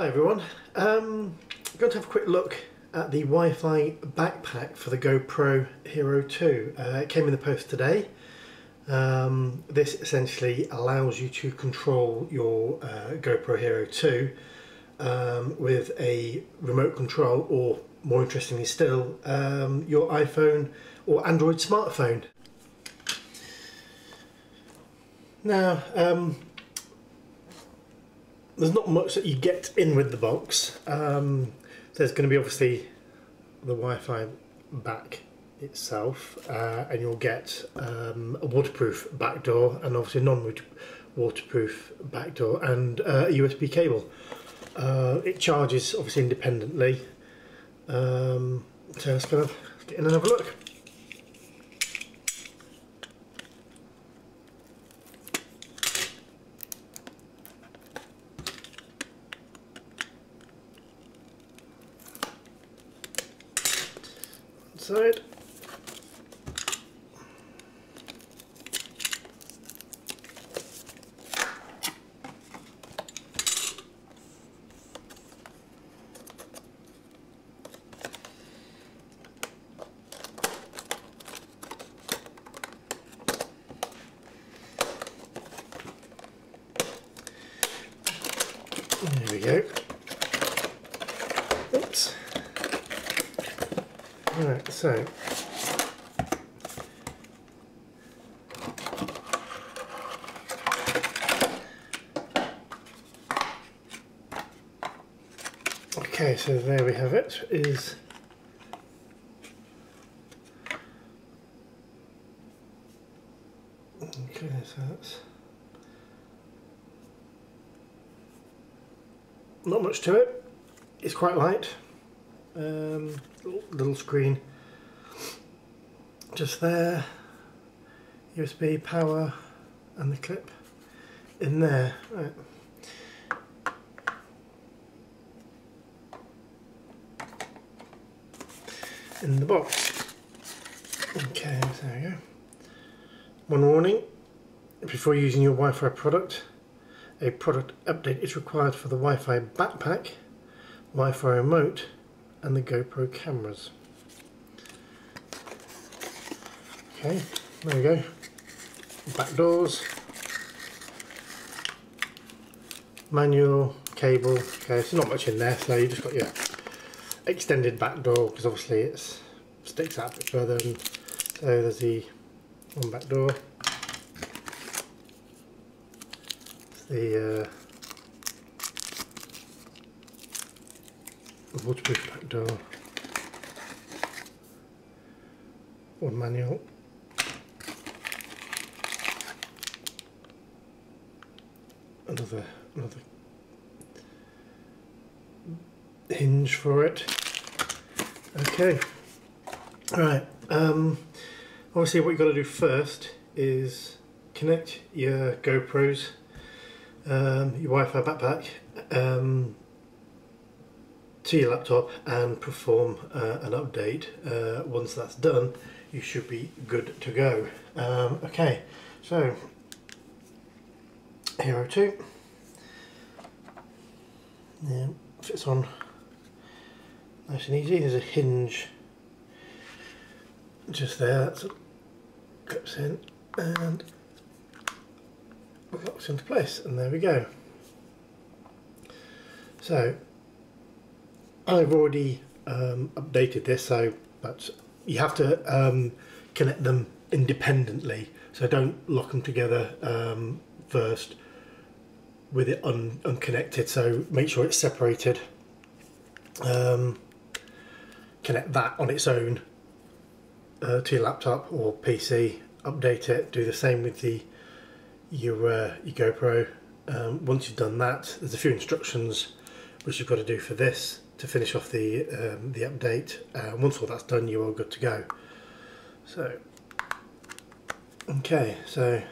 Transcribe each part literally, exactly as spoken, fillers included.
Hi everyone, um, I'm going to have a quick look at the Wi-Fi backpack for the GoPro Hero two. Uh, it came in the post today. Um, this essentially allows you to control your uh, GoPro Hero two um, with a remote control, or more interestingly still, um, your iPhone or Android smartphone. Now, um, there's not much that you get in with the box. Um, there's going to be obviously the Wi-Fi back itself, uh, and you'll get um, a waterproof back door, and obviously a non-waterproof back door, and uh, a U S B cable. Uh, it charges obviously independently. Um, so let's go get in and have a look. Side. There we go. Oops. Alright, so okay, so there we have it. Is okay, so that's not much to it. It's quite light. Um, little screen just there, U S B power, and the clip in there. Right. In the box. Okay, there we go. One warning: before using your Wi-Fi product, a product update is required for the Wi-Fi backpack, Wi-Fi remote, and the GoPro cameras. Okay, there we go. Back doors, manual, cable. Okay, so not much in there, so you just got your extended back door, because obviously it sticks out a bit further. And so there's the one back door, it's the uh, waterproof back door, one manual, another another hinge for it. Okay, all right. Um, obviously, what you got to do first is connect your GoPros, um, your Wi-Fi backpack, Um, to your laptop, and perform uh, an update. Uh, once that's done, you should be good to go. Um, okay, so Hero two, yeah, fits on nice and easy. There's a hinge just there, that's clips in and locks into place, and there we go. So I've already um, updated this, so but you have to um, connect them independently, so don't lock them together um, first with it un unconnected, so make sure it's separated. Um, connect that on its own uh, to your laptop or P C, update it, do the same with the your, uh, your GoPro. Um, once you've done that, there's a few instructions which you've got to do for this to finish off the um, the update. Uh, once all that's done, you are good to go. So, okay, so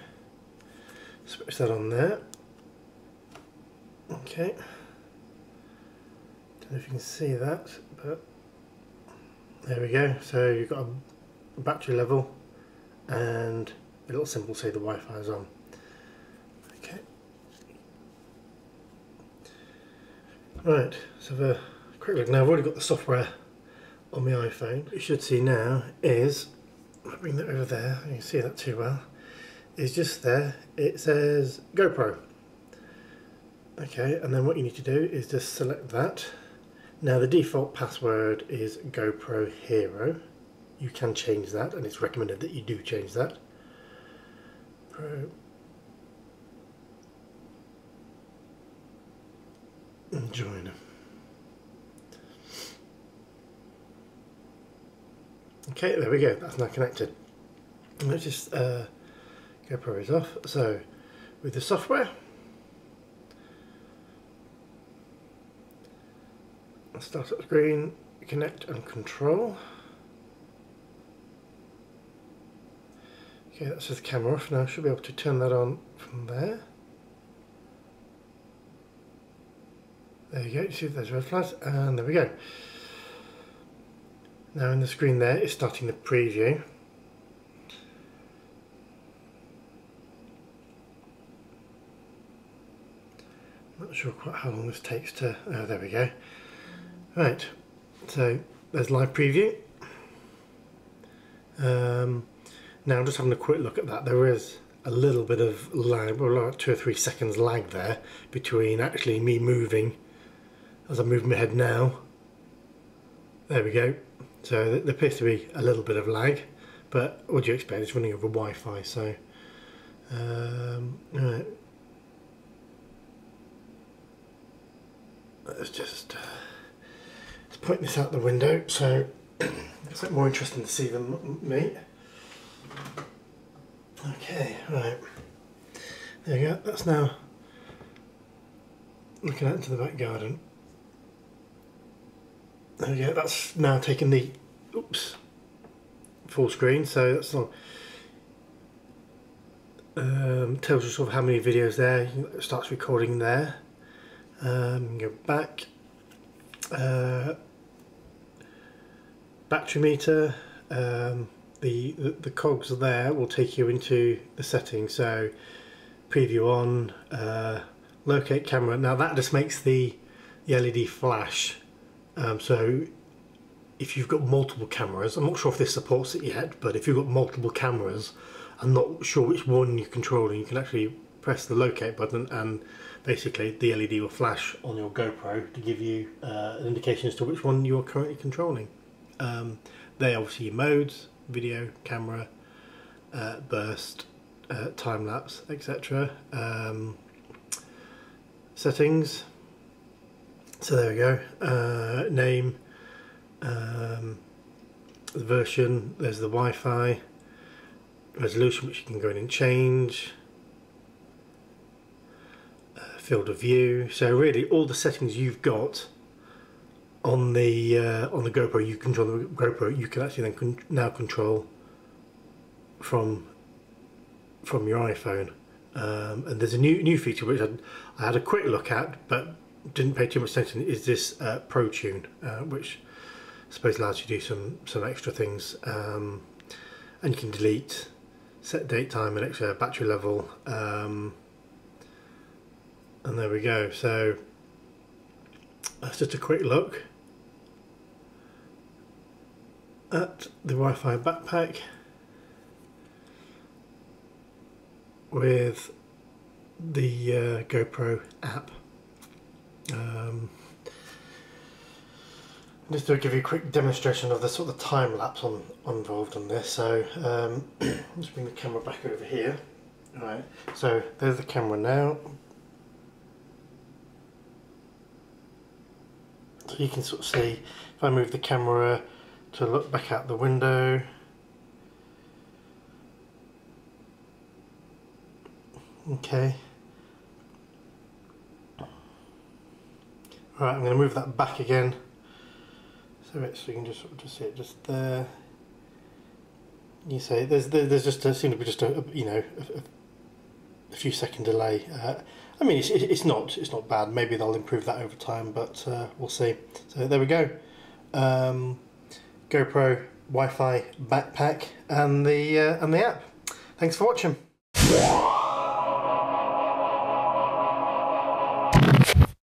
switch that on there. Okay, don't know if you can see that, but there we go. So you've got a battery level and a little symbol say the Wi-Fi is on. Right, so the quick look now. I've already got the software on my iPhone. What you should see now is, I'll bring that over there, you can see that too well, is just there, it says GoPro. Okay, and then what you need to do is just select that. Now the default password is GoPro Hero. You can change that, and it's recommended that you do change that. Pro. And join. Okay, there we go, that's now connected. Let's just uh, GoPro is off. So with the software, start up screen, connect and control. Okay, that's with the camera off now. I should be able to turn that on from there. There you go, you see those red flags, and there we go. Now in the screen there is starting the preview. Not sure quite how long this takes to, oh there we go. Right, so there's live preview. Um, now I'm just having a quick look at that. There is a little bit of lag, well like two or three seconds lag there between actually me moving. As I move my head now, there we go, so there appears to be a little bit of lag, but what do you expect, it's running over Wi-Fi, so um, right. Let's just uh, let's point this out the window, so it's like more interesting to see than me. Okay, right, there you go, that's now looking out into the back garden. There we go, that's now taking the oops full screen, so that's not um, tells you sort of how many videos there. It starts recording there. Um, go back, uh, battery meter. Um, the, the the cogs are there. Will take you into the settings. So preview on, uh, locate camera. Now that just makes the the L E D flash. Um, so if you've got multiple cameras, I'm not sure if this supports it yet, but if you've got multiple cameras, I'm not sure which one you're controlling, you can actually press the locate button and basically the L E D will flash on your GoPro to give you uh, an indication as to which one you're currently controlling. Um, they obviously modes, video, camera, uh, burst, uh, time-lapse, et cetera. Um, settings. So there we go, uh, name, um, the version, there's the Wi-Fi, resolution which you can go in and change, uh, field of view, so really all the settings you've got on the uh, on the GoPro, you control the GoPro, you can actually then con now control from, from your iPhone. Um, and there's a new, new feature which I, I had a quick look at, but didn't pay too much attention, is this uh, ProTune, uh, which I suppose allows you to do some some extra things, um, and you can delete, set date time and extra battery level, um, and there we go. So that's just a quick look at the Wi-Fi BacPac with the uh, GoPro app. Um, just to give you a quick demonstration of the sort of time lapse on, on involved on this. So um, let's bring the camera back over here. All right. So there's the camera now. So you can sort of see if I move the camera to look back out the window. Okay. Right, I'm going to move that back again, so it's, you can just sort of just see it just there. You say there's there's just a, seems to be just a, a you know a, a few second delay. Uh, I mean it's it's not it's not bad. Maybe they'll improve that over time, but uh, we'll see. So there we go. Um, GoPro, Wi-Fi BacPac, and the uh, and the app. Thanks for watching.